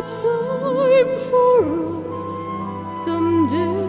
a time for us someday.